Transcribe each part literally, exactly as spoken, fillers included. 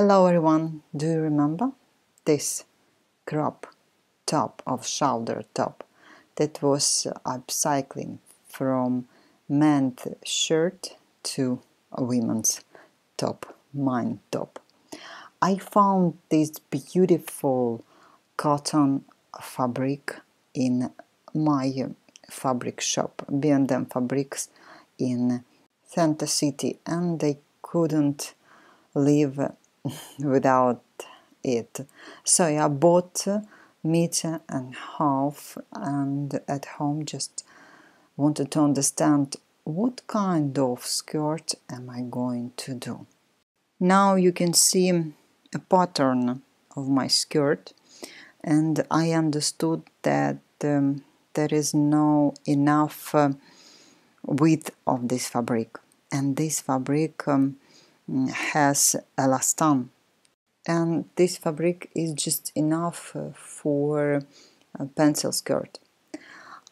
Hello everyone, do you remember this crop top of shoulder top that was upcycling from men's shirt to a women's top, mine top? I found this beautiful cotton fabric in my fabric shop, B and M Fabrics in Santa City, and I couldn't live without it. So I bought a meter and half, and at home just wanted to understand what kind of skirt am I going to do. Now you can see a pattern of my skirt, and I understood that um, there is no enough uh, width of this fabric, and this fabric um, has elastane, and this fabric is just enough for a pencil skirt.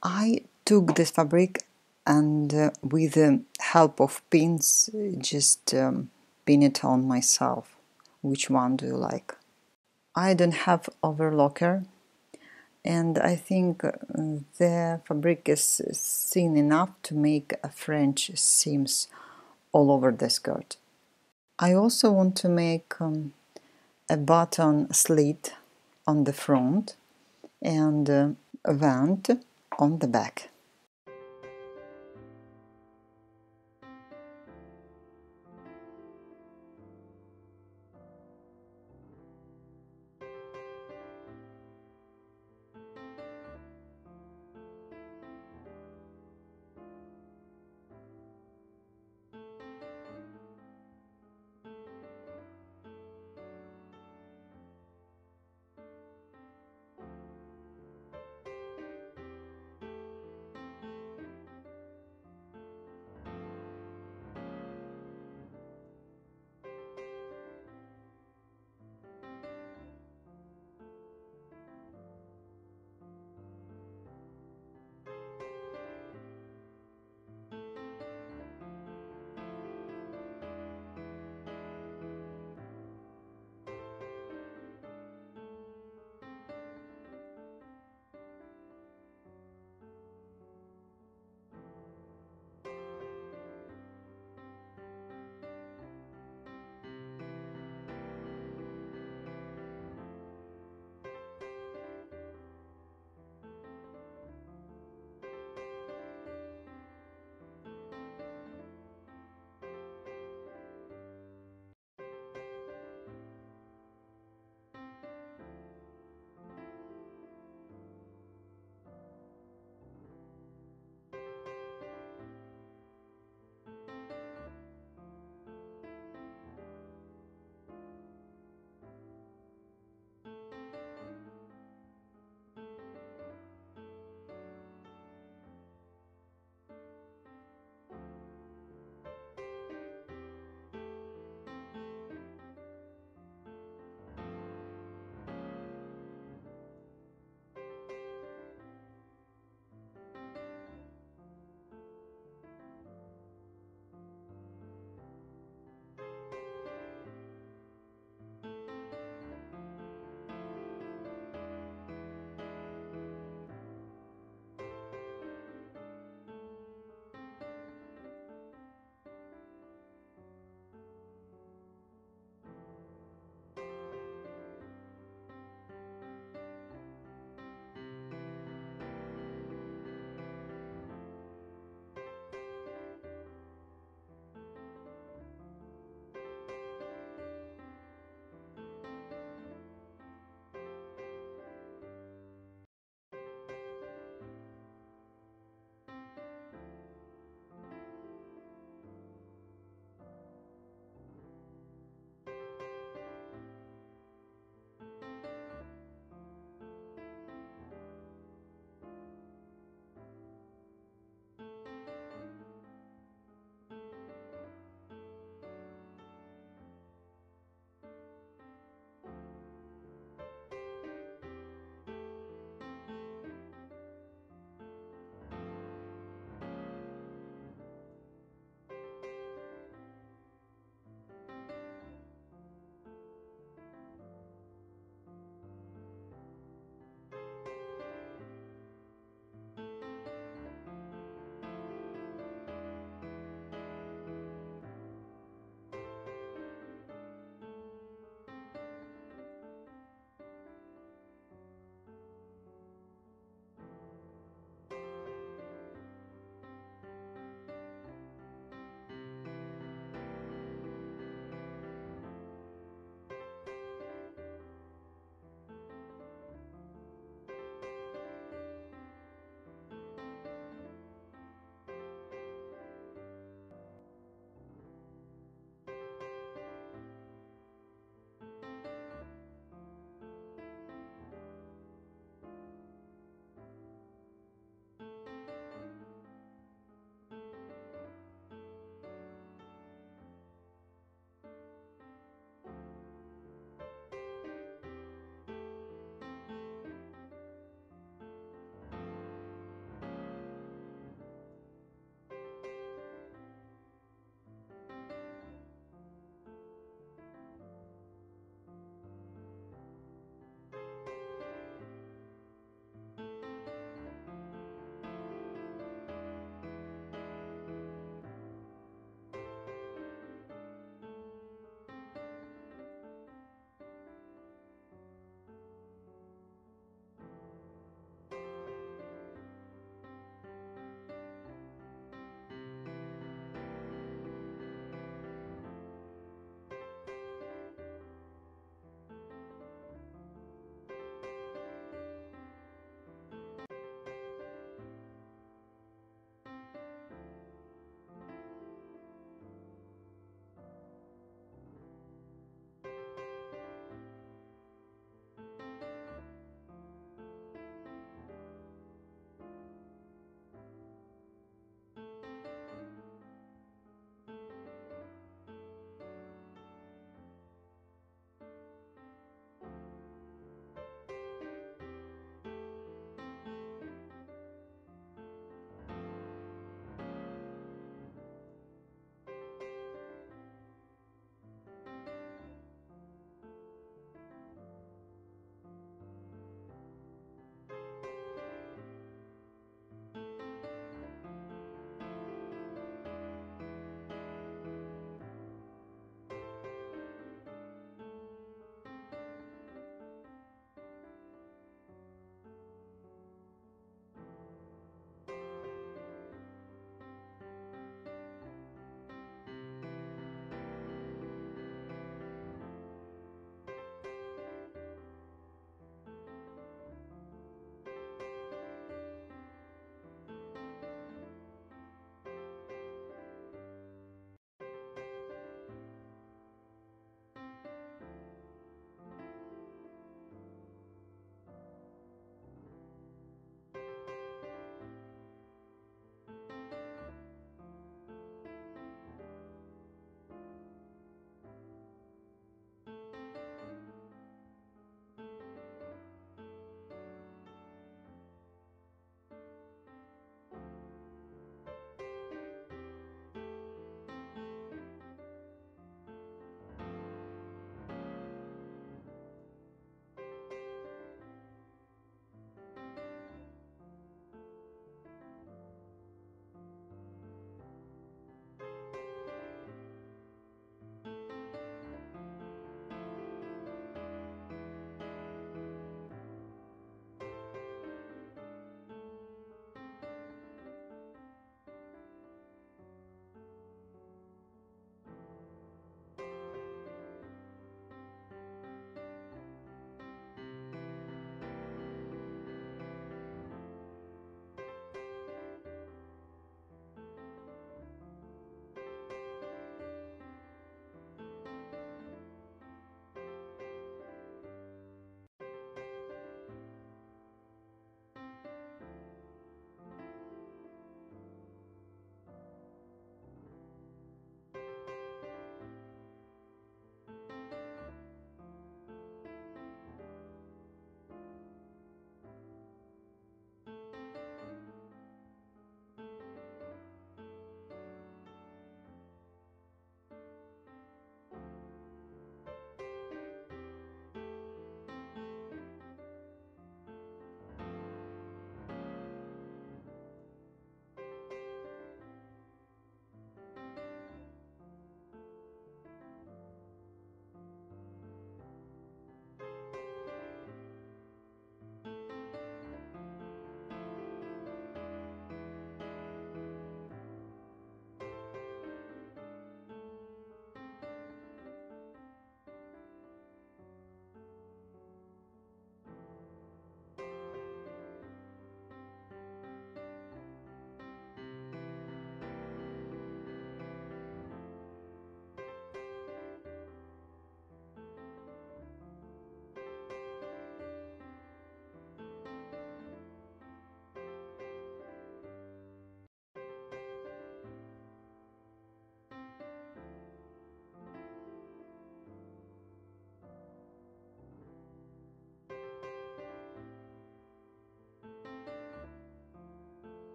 I took this fabric and uh, with the help of pins just um, pin it on myself. Which one do you like? I don't have overlocker, and I think the fabric is thin enough to make a French seams all over the skirt. I also want to make um, a button slit on the front and uh, a vent on the back.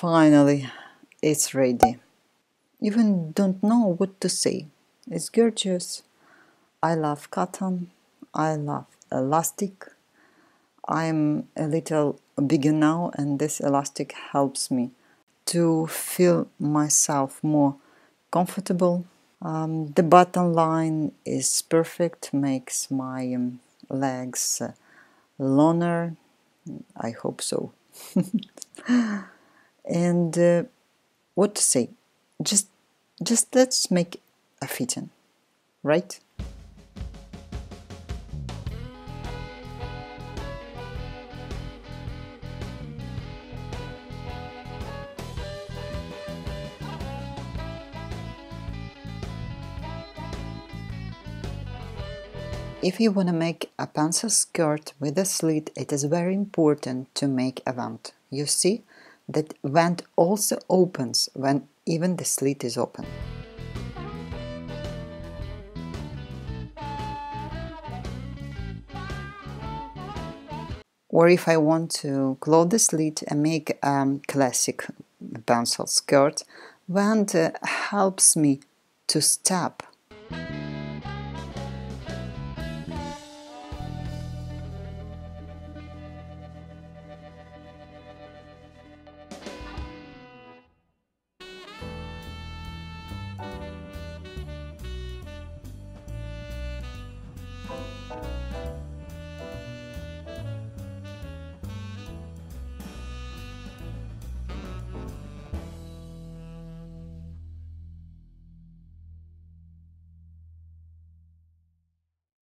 Finally, it's ready. Even don't know what to say. It's gorgeous. I love cotton. I love elastic. I'm a little bigger now and this elastic helps me to feel myself more comfortable. Um, the bottom line is perfect, makes my um, legs uh, longer, I hope so. And uh, what to say, just, just let's make a fitting, right? If you want to make a pencil skirt with a slit, it is very important to make a vent. You see that vent also opens when even the slit is open. Or if I want to close the slit and make a classic pencil skirt, vent helps me to step